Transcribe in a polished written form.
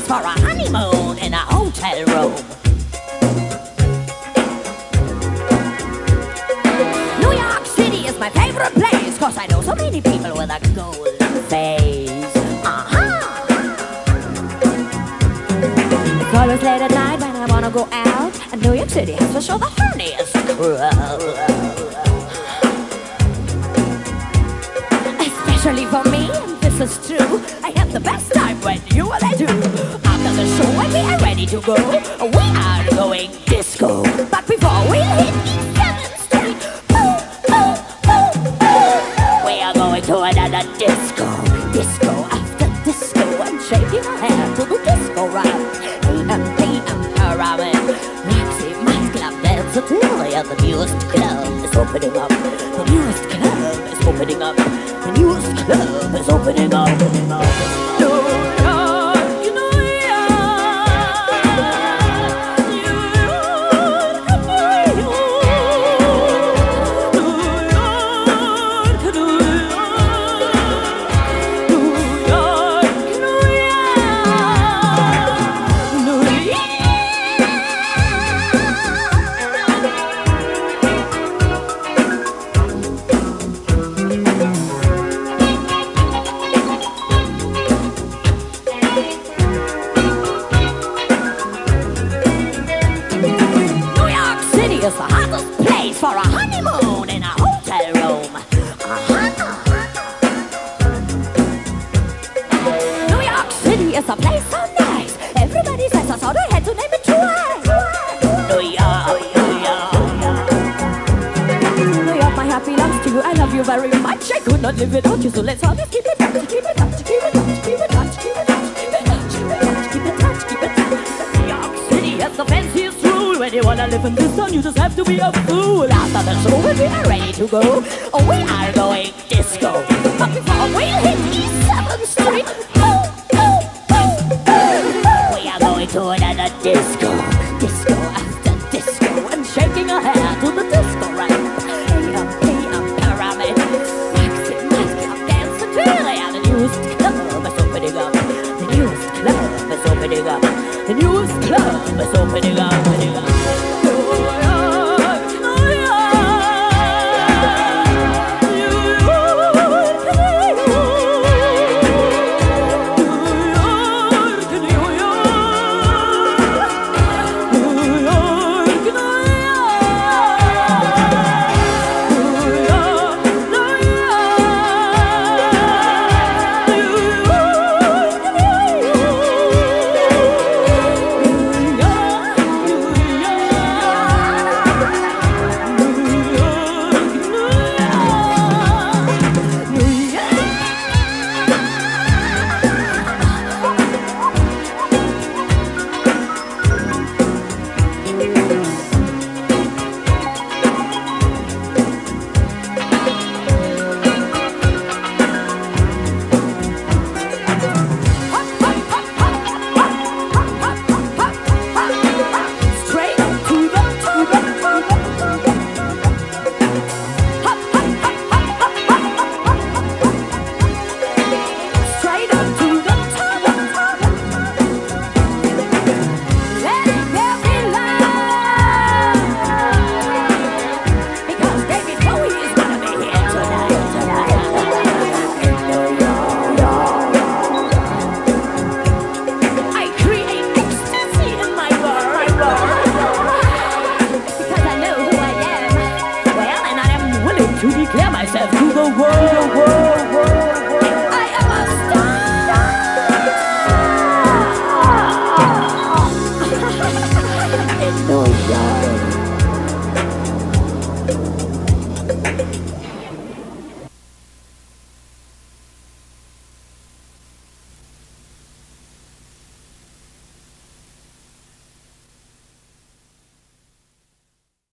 place for a honeymoon in a hotel room. New York City is my favorite place, 'cause I know so many people with a golden face. It's always late at night when I wanna go out, and New York City has to show the horniest crowd. Especially for me, and this is true, I have the best time when you and I do. After the show when we are ready to go, we are going disco. But before we hit East 7th Street, ooh, ooh, ooh, ooh, we are going to another disco. Disco after disco, I'm shaking my hair to the disco round. A.M. Pyramid, Maxi, my club dance at Lillian. The newest club is opening up. The newest club is opening up. The newest club is opening up. New York, New York, New York, New York, New York, New York, New York, New York. It's the hottest place for a honeymoon in a hotel room. New York City is a place so nice. Everybody says I saw their head to name it twice. New York, New York, New York, my heart belongs to you. I love you very much. I could not live without you. So let's all just keep it up, keep it up, keep it up, keep it up, keep it up, keep it up, keep it up, keep it up, keep it up. New York City has the fanciest room. When you wanna live in this town, you just have to be a fool. After the show, when we are ready to go, oh, we are going disco. But before we hit East 7th Street, oh, oh, oh, oh, we are going to another disco. Disco after disco, I'm shaking her hair to the disco right. A.M. Pyramid, Maxi, Maxi, dance to Julia. The newest club is opening up. The newest club is opening up. The newest club is opening up.